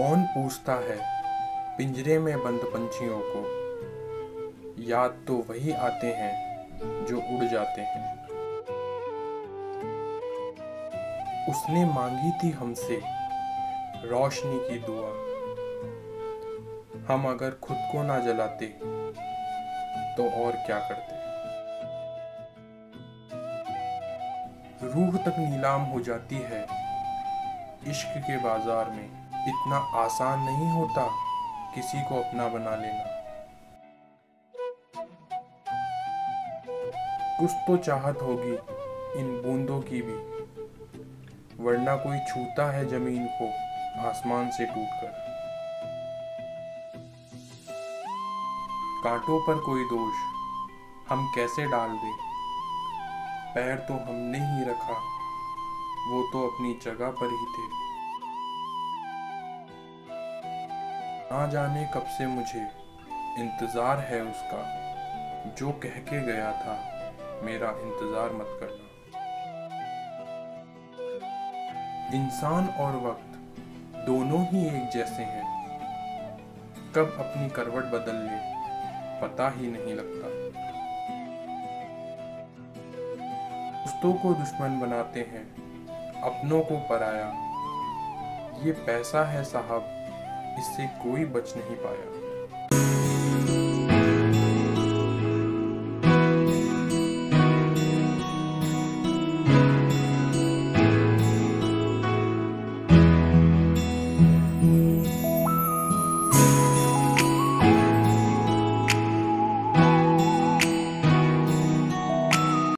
कौन पूछता है पिंजरे में बंद पंछियों को, याद तो वही आते हैं जो उड़ जाते हैं। उसने मांगी थी हमसे रोशनी की दुआ, हम अगर खुद को ना जलाते तो और क्या करते। रूह तक नीलाम हो जाती है इश्क के बाजार में, इतना आसान नहीं होता किसी को अपना बना लेना। कुछ तो चाहत होगी इन बूंदों की भी, वरना कोई छूता है जमीन को आसमान से टूटकर। कांटों पर कोई दोष हम कैसे डाल दें, पैर तो हमने ही रखा वो तो अपनी जगह पर ही थे। ना जाने कब से मुझे इंतजार है उसका, जो कह के गया था मेरा इंतजार मत करना। इंसान और वक्त दोनों ही एक जैसे हैं, कब अपनी करवट बदल ले पता ही नहीं लगता। दोस्तों को दुश्मन बनाते हैं, अपनों को पराया, ये पैसा है साहब इससे कोई बच नहीं पाया।